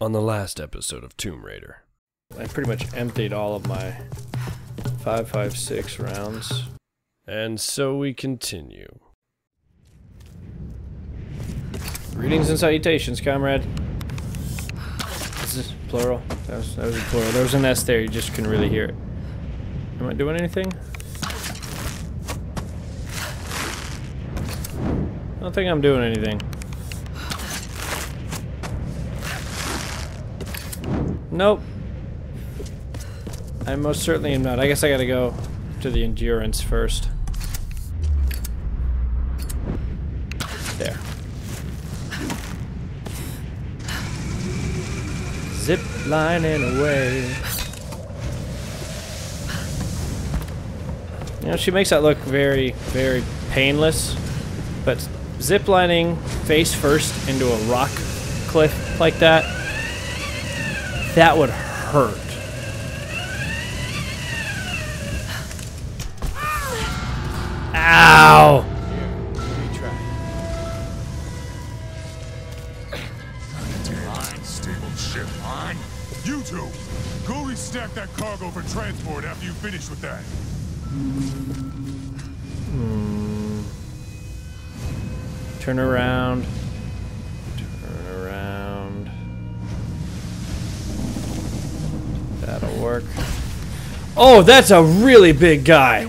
on the last episode of Tomb Raider. I pretty much emptied all of my 5.56 rounds. And so we continue. Greetings and salutations, comrade. This is plural. That was a plural. There was an S there, you just couldn't really hear it. Am I doing anything? I don't think I'm doing anything. Nope. I most certainly am not. I guess I gotta go to the Endurance first. There. Zip lining away. You know, she makes that look very, very painless, but ziplining face first into a rock cliff like that, that would hurt. Ow! You two, go restack that cargo for transport after you finish with that. Turn around. Turn around. That'll work. Oh, that's a really big guy.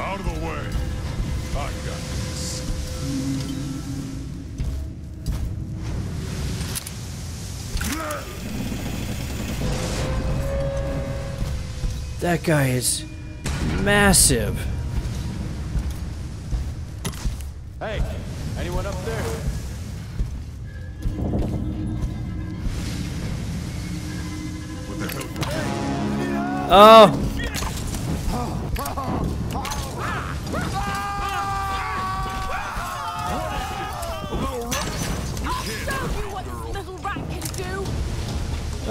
Out of the way. I got this. That guy is massive. Hey, anyone up there? What the hell? Oh!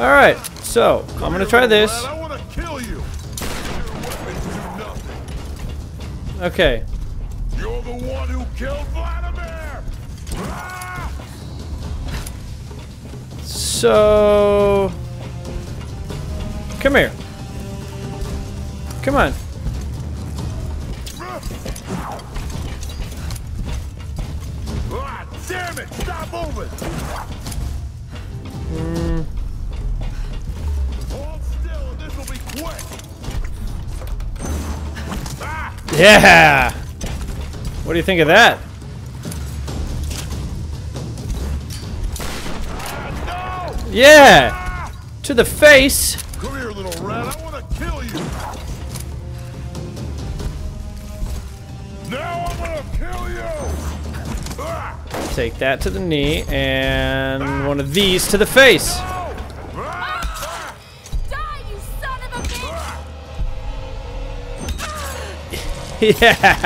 All right, so I'm gonna try this. Okay. You're the one who killed Vladimir. So, come here. Come on. Ah, damn it! Stop moving. Yeah! What do you think of that? No! Yeah! To the face! Come here, little rat. I want to kill you. Now I'm gonna kill you. Take that to the knee and one of these to the face. Yeah.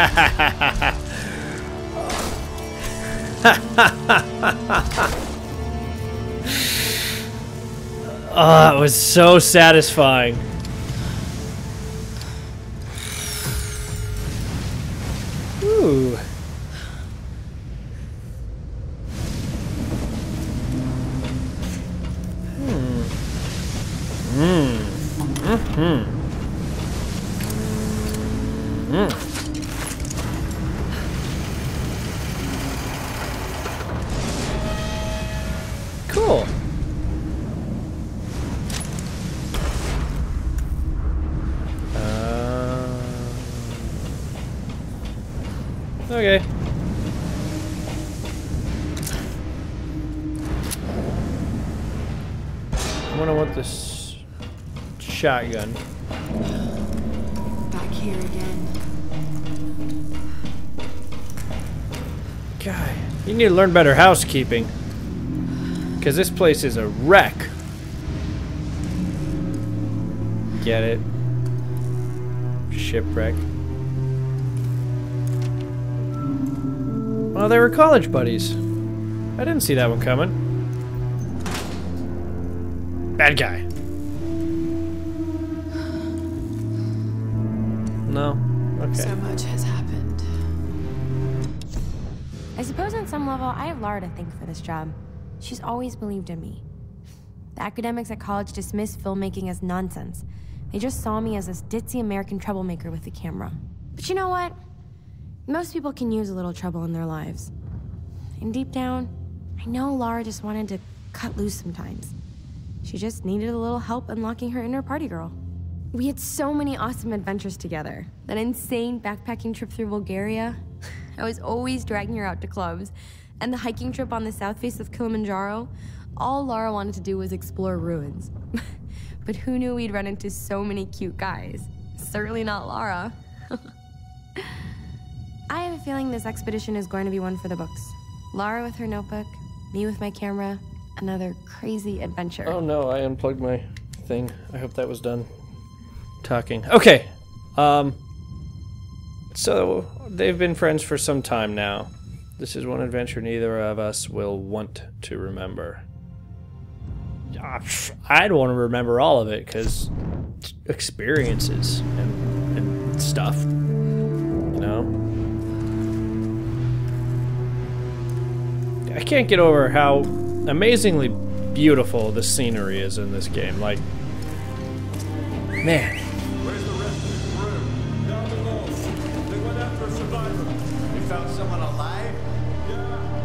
Oh, it was so satisfying. Ooh. Cool. Okay. I'm gonna want this shotgun. Back here again. God, you need to learn better housekeeping. Because this place is a wreck. Get it? Shipwreck. Oh, they were college buddies. I didn't see that one coming. Bad guy. No? Okay. So much has happened. I suppose on some level, I have Lara to thank for this job. She's always believed in me. The academics at college dismissed filmmaking as nonsense. They just saw me as this ditzy American troublemaker with the camera. But you know what? Most people can use a little trouble in their lives. And deep down, I know Lara just wanted to cut loose sometimes. She just needed a little help unlocking her inner party girl. We had so many awesome adventures together. That insane backpacking trip through Bulgaria. I was always dragging her out to clubs. And the hiking trip on the south face of Kilimanjaro. All Lara wanted to do was explore ruins. But who knew we'd run into so many cute guys? Certainly not Lara. I have a feeling this expedition is going to be one for the books. Lara with her notebook, me with my camera, another crazy adventure. Oh no, I unplugged my thing. I hope that was done talking. Okay. So they've been friends for some time now. This is one adventure neither of us will want to remember. I'd want to remember all of it because experiences and stuff, you know? I can't get over how amazingly beautiful the scenery is in this game. Like, man. Where's the rest of the crew? Down the walls. They went after a survivor. They found someone alive? Yeah.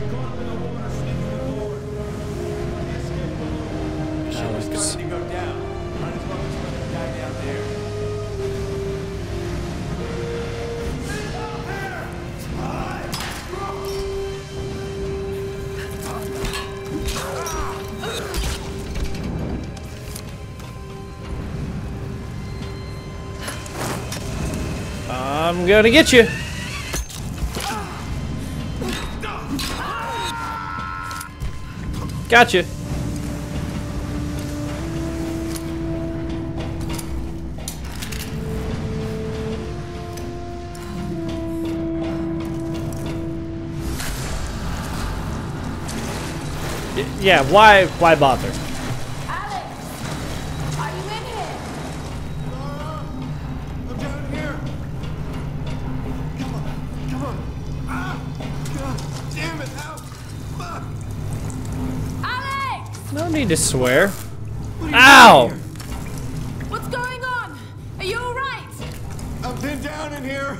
We caught them in the water, sneaking the board. They escaped. The ship was starting to go down. Might as well just let them die down there. Get out there! I'm gonna get you. Gotcha. Yeah, why bother? To swear. Ow! What's going on? Are you alright? I'm pinned down in here.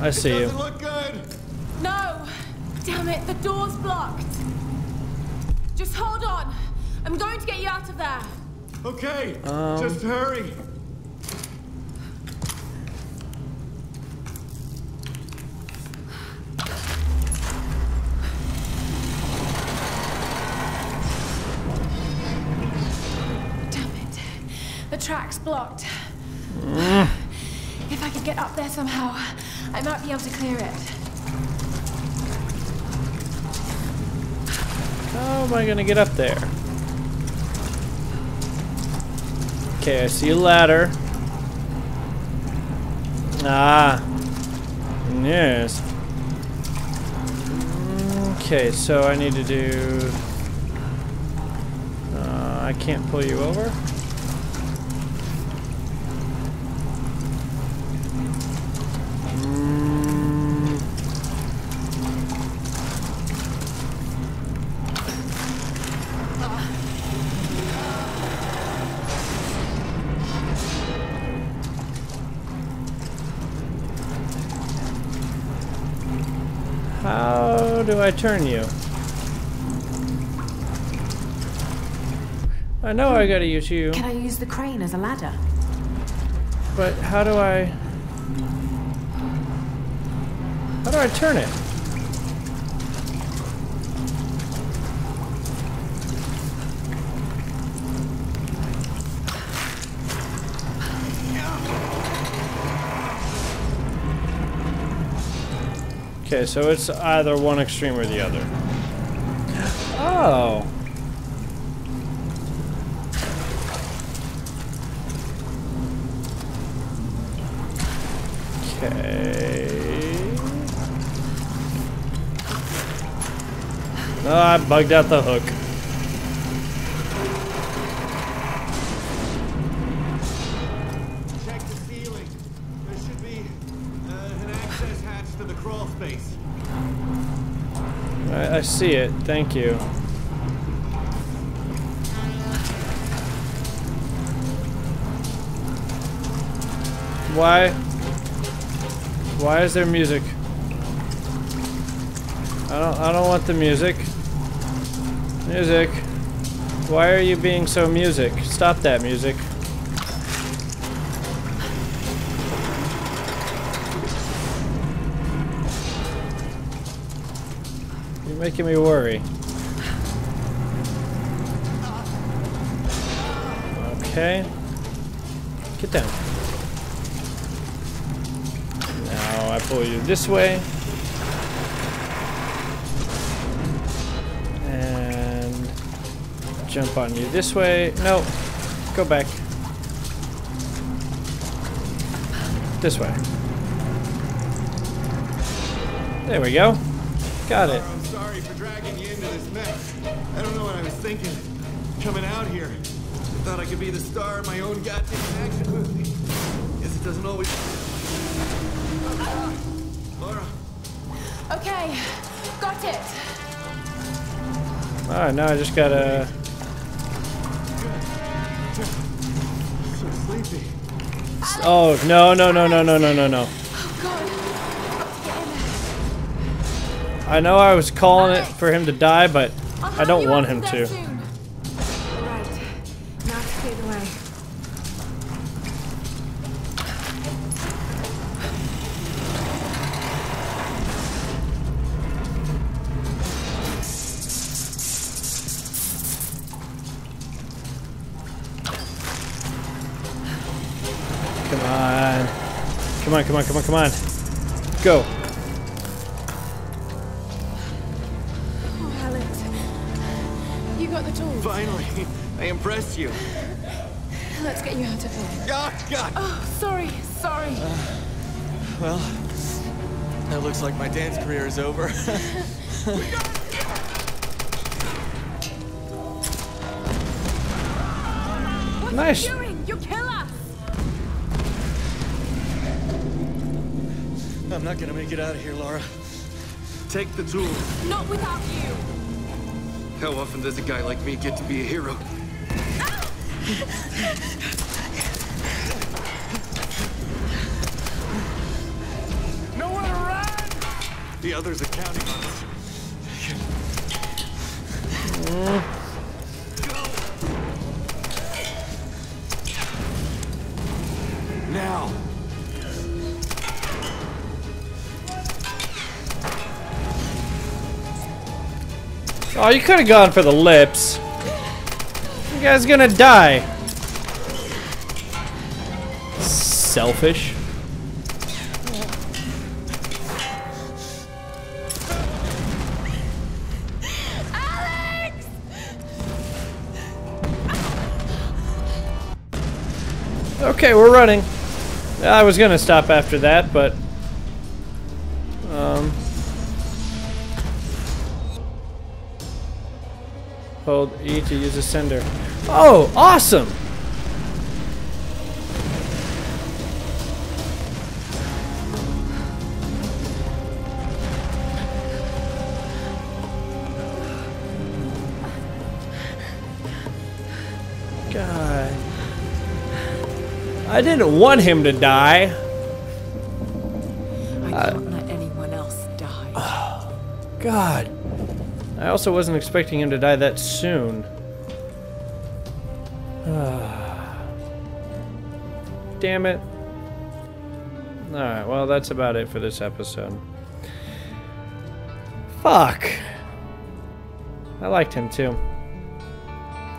I see you. It doesn't look good. No! Damn it, the door's blocked. Just hold on. I'm going to get you out of there. Okay, just hurry. Track's blocked. If I could get up there somehow, I might be able to clear it. How am I gonna get up there? Okay, I see a ladder. Ah, yes. Okay, so I need to do... I can't pull you over. How do I turn you? I know I gotta use you. Can I use the crane as a ladder? But how do I... how do I turn it? Okay, so it's either one extreme or the other. Oh. Okay. Oh, I bugged out the hook. Space. I see it. Thank you. Why? Why is there music? I don't want the music. Music. Why are you being so music? Stop that music. You're making me worry. Okay. Get down. Now I pull you this way. Jump on you this way. No, go back. This way. There we go. Got it. I'm sorry for dragging you into this mess. I don't know what I was thinking. Coming out here, I thought I could be the star of my own goddamn action movie. Guess it doesn't always. Laura. Okay, got it. All right, now I just gotta. Oh no no no no no no no no! I know I was calling it for him to die, but I don't want him to. Come on, come on, come on, come on. Go. Oh, Alex. You got the tools. Finally. I impressed you. Let's get you out of here. God, God. Oh, sorry, sorry. Well, that looks like my dance career is over. We got it. What nice. Are you doing? You kill us. I'm not gonna make it out of here, Lara. Take the tools. Not without you. How often does a guy like me get to be a hero? Nowhere to run! The others are counting on us. Go. Now. Oh, you could have gone for the lips. You guys gonna die. Selfish. Alex! Okay, we're running. I was gonna stop after that, but hold E to use a sender. Oh, awesome! God. I didn't want him to die. I can't let anyone else die. Oh, God. I also wasn't expecting him to die that soon. Damn it. Alright, well, that's about it for this episode. Fuck. I liked him too.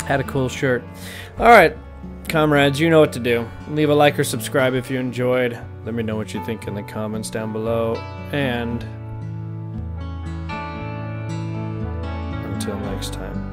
Had a cool shirt. Alright, comrades, you know what to do. Leave a like or subscribe if you enjoyed. Let me know what you think in the comments down below. And until next time.